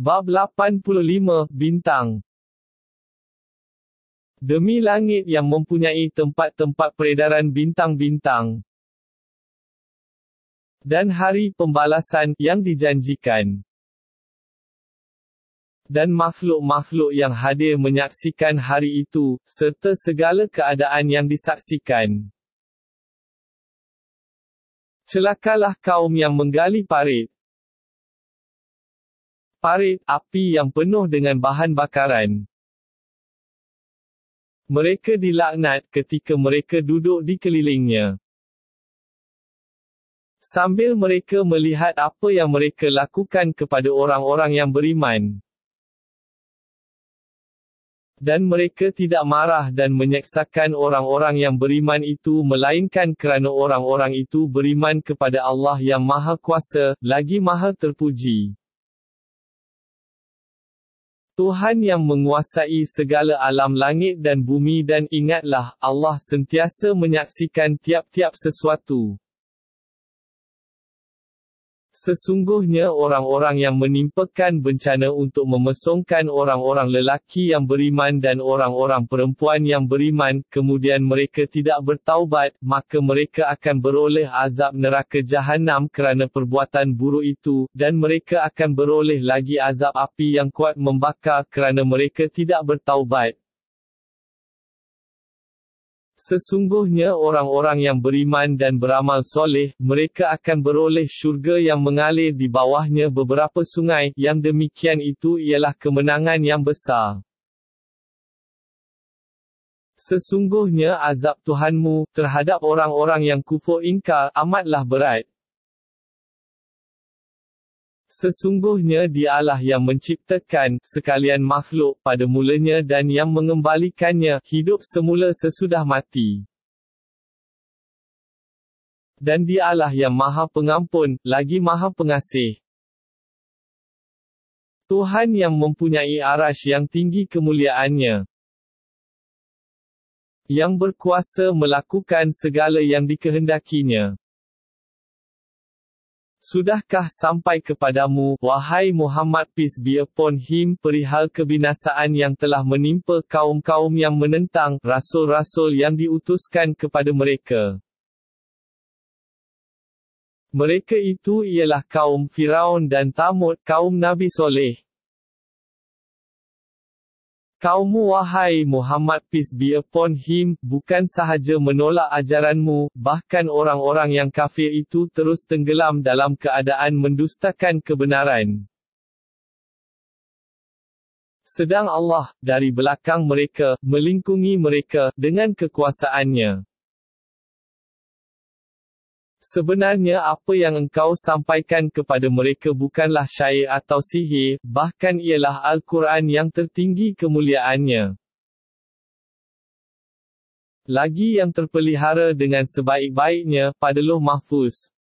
Bab 85, Bintang Demi langit yang mempunyai tempat-tempat peredaran bintang-bintang dan hari pembalasan yang dijanjikan. Dan makhluk-makhluk yang hadir menyaksikan hari itu, serta segala keadaan yang disaksikan. Celakalah kaum yang menggali parit. Parit, api yang penuh dengan bahan bakaran. Mereka dilaknat ketika mereka duduk di kelilingnya. Sambil mereka melihat apa yang mereka lakukan kepada orang-orang yang beriman. Dan mereka tidak marah dan menyeksakan orang-orang yang beriman itu melainkan kerana orang-orang itu beriman kepada Allah yang Maha Kuasa, lagi Maha Terpuji. Tuhan yang menguasai segala alam langit dan bumi dan ingatlah, Allah sentiasa menyaksikan tiap-tiap sesuatu. Sesungguhnya orang-orang yang menimpakan bencana untuk memesongkan orang-orang lelaki yang beriman dan orang-orang perempuan yang beriman, kemudian mereka tidak bertaubat, maka mereka akan beroleh azab neraka jahannam kerana perbuatan buruk itu, dan mereka akan beroleh lagi azab api yang kuat membakar kerana mereka tidak bertaubat. Sesungguhnya orang-orang yang beriman dan beramal soleh, mereka akan beroleh syurga yang mengalir di bawahnya beberapa sungai, yang demikian itu ialah kemenangan yang besar. Sesungguhnya azab Tuhanmu, terhadap orang-orang yang kufur ingkar, amatlah berat. Sesungguhnya dialah yang menciptakan, sekalian makhluk, pada mulanya dan yang mengembalikannya, hidup semula sesudah mati. Dan dialah yang maha pengampun, lagi maha pengasih. Tuhan yang mempunyai Arasy yang tinggi kemuliaannya. Yang berkuasa melakukan segala yang dikehendakinya. Sudahkah sampai kepadamu, wahai Muhammad peace be upon him, perihal kebinasaan yang telah menimpa kaum-kaum yang menentang rasul-rasul yang diutuskan kepada mereka? Mereka itu ialah kaum Firaun dan Thamud, kaum Nabi Soleh. Kaummu wahai Muhammad peace be upon him, bukan sahaja menolak ajaranmu, bahkan orang-orang yang kafir itu terus tenggelam dalam keadaan mendustakan kebenaran. Sedang Allah, dari belakang mereka, melingkungi mereka, dengan kekuasaannya. Sebenarnya apa yang engkau sampaikan kepada mereka bukanlah syair atau sihir, bahkan ialah Al-Quran yang tertinggi kemuliaannya. Lagi yang terpelihara dengan sebaik-baiknya, pada Loh Mahfuz.